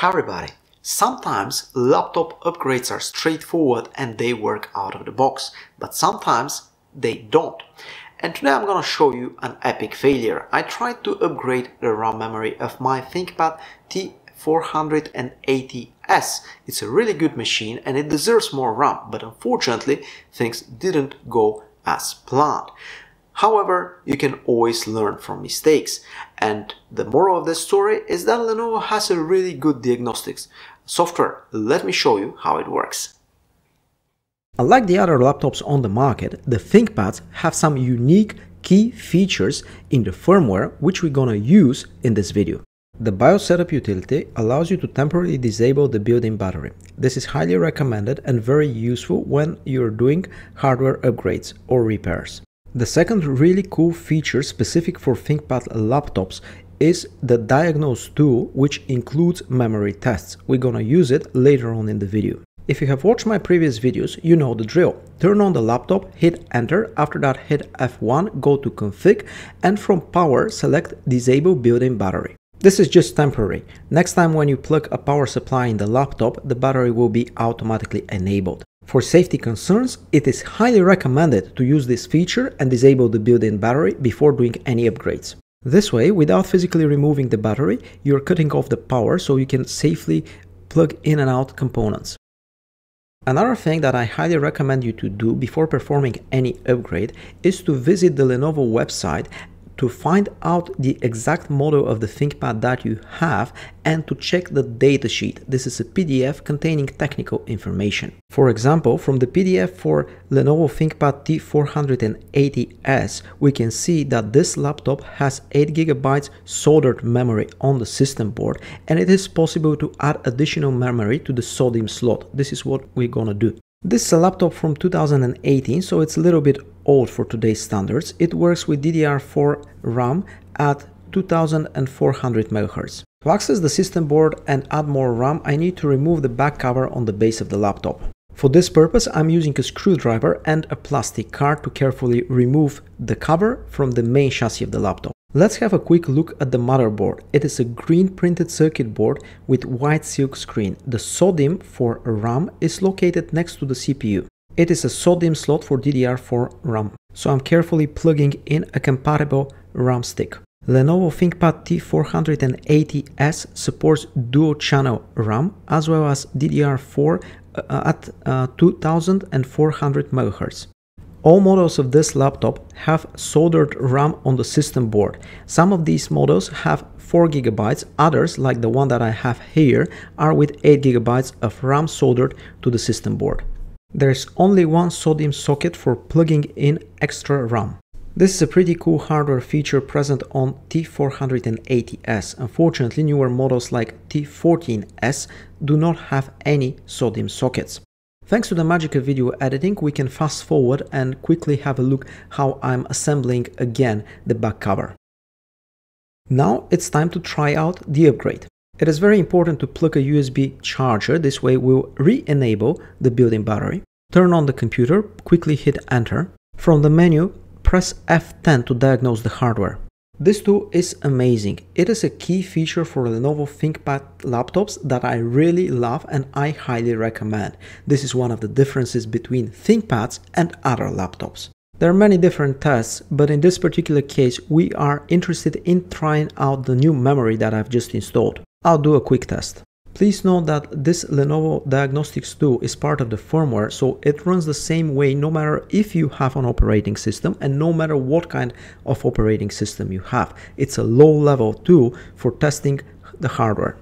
Hi everybody! Sometimes laptop upgrades are straightforward and they work out of the box, but sometimes they don't. And today I'm gonna show you an epic failure. I tried to upgrade the RAM memory of my ThinkPad T480s. It's a really good machine and it deserves more RAM, but unfortunately things didn't go as planned. However, you can always learn from mistakes. And the moral of this story is that Lenovo has a really good diagnostics software. Let me show you how it works. Unlike the other laptops on the market, the ThinkPads have some unique key features in the firmware which we're gonna use in this video. The BIOS setup utility allows you to temporarily disable the built-in battery. This is highly recommended and very useful when you're doing hardware upgrades or repairs. The second really cool feature specific for ThinkPad laptops is the Diagnose tool, which includes memory tests. We're gonna use it later on in the video. If you have watched my previous videos, you know the drill. Turn on the laptop, hit enter, after that hit F1, go to config, and from power select disable built-in battery. This is just temporary. Next time when you plug a power supply in the laptop, the battery will be automatically enabled. For safety concerns, it is highly recommended to use this feature and disable the built-in battery before doing any upgrades. This way, without physically removing the battery, you're cutting off the power so you can safely plug in and out components. Another thing that I highly recommend you to do before performing any upgrade is to visit the Lenovo website to find out the exact model of the ThinkPad that you have and to check the datasheet. This is a PDF containing technical information. For example, from the PDF for Lenovo ThinkPad T480s, we can see that this laptop has 8 GB soldered memory on the system board, and it is possible to add additional memory to the SODIMM slot. This is what we're gonna do. This is a laptop from 2018, so it's a little bit old for today's standards. It works with DDR4 RAM at 2400 MHz. To access the system board and add more RAM, I need to remove the back cover on the base of the laptop. For this purpose, I'm using a screwdriver and a plastic card to carefully remove the cover from the main chassis of the laptop. Let's have a quick look at the motherboard. It is a green printed circuit board with white silk screen. The SODIMM for RAM is located next to the CPU. It is a SODIMM slot for DDR4 RAM, so I'm carefully plugging in a compatible RAM stick. Lenovo ThinkPad T480s supports dual channel RAM as well as DDR4 at 2400 MHz. All models of this laptop have soldered RAM on the system board. Some of these models have 4 GB, others, like the one that I have here, are with 8 GB of RAM soldered to the system board. There is only one SODIMM socket for plugging in extra RAM. This is a pretty cool hardware feature present on T480s. Unfortunately, newer models like T14s do not have any SODIMM sockets. Thanks to the magic of video editing, we can fast forward and quickly have a look how I'm assembling again the back cover. Now it's time to try out the upgrade. It is very important to plug a USB charger, this way we'll re-enable the built-in battery. Turn on the computer, quickly hit enter. From the menu, press F10 to diagnose the hardware. This tool is amazing. It is a key feature for Lenovo ThinkPad laptops that I really love and I highly recommend. This is one of the differences between ThinkPads and other laptops. There are many different tests, but in this particular case, we are interested in trying out the new memory that I've just installed. I'll do a quick test. Please note that this Lenovo Diagnostics tool is part of the firmware, so it runs the same way no matter if you have an operating system and no matter what kind of operating system you have. It's a low-level tool for testing the hardware.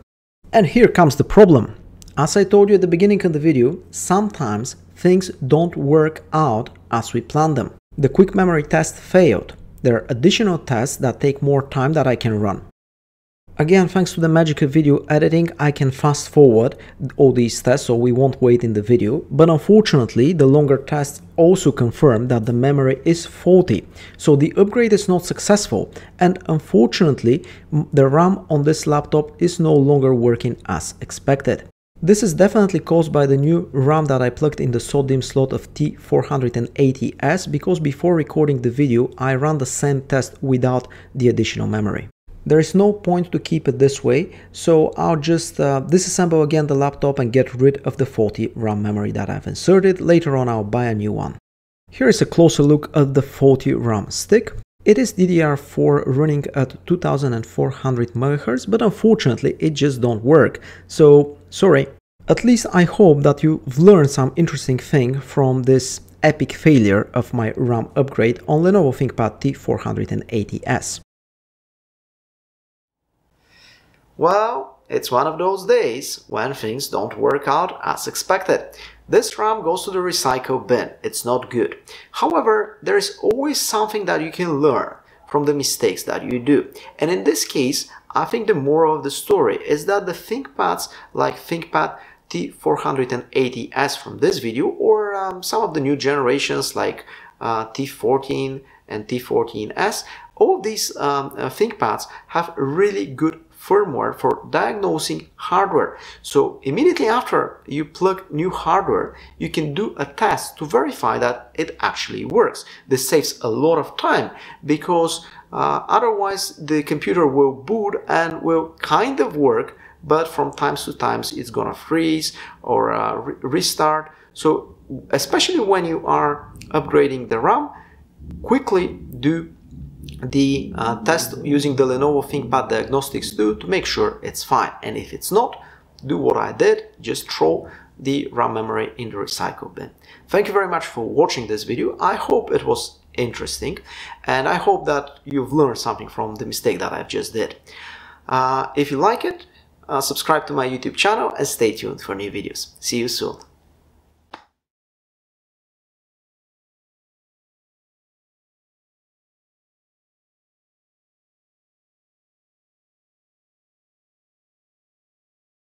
And here comes the problem. As I told you at the beginning of the video, sometimes things don't work out as we planned them. The quick memory test failed. There are additional tests that take more time that I can run. Again, thanks to the magic of video editing, I can fast forward all these tests, so we won't wait in the video. But unfortunately, the longer tests also confirm that the memory is faulty. So the upgrade is not successful. And unfortunately, the RAM on this laptop is no longer working as expected. This is definitely caused by the new RAM that I plugged in the SODIMM slot of T480s, because before recording the video, I ran the same test without the additional memory. There is no point to keep it this way, so I'll just disassemble again the laptop and get rid of the faulty RAM memory that I've inserted. Later on, I'll buy a new one. Here is a closer look at the faulty RAM stick. It is DDR4 running at 2400 MHz, but unfortunately it just don't work. So, sorry. At least I hope that you've learned some interesting thing from this epic failure of my RAM upgrade on Lenovo ThinkPad T480s. Well, it's one of those days when things don't work out as expected. This RAM goes to the recycle bin, it's not good. However, there is always something that you can learn from the mistakes that you do. And in this case, I think the moral of the story is that the ThinkPads like ThinkPad T480s from this video, or some of the new generations like T14 and T14s, all these ThinkPads have really good firmware for diagnosing hardware. So immediately after you plug new hardware, you can do a test to verify that it actually works. This saves a lot of time because otherwise the computer will boot and will kind of work, but from time to time it's gonna freeze or restart. So especially when you are upgrading the RAM, quickly do the test using the Lenovo ThinkPad Diagnostics 2 to make sure it's fine. And if it's not, do what I did, just throw the RAM memory in the recycle bin. Thank you very much for watching this video. I hope it was interesting, and I hope that you've learned something from the mistake that I just did. If you like it, subscribe to my YouTube channel and stay tuned for new videos. See you soon.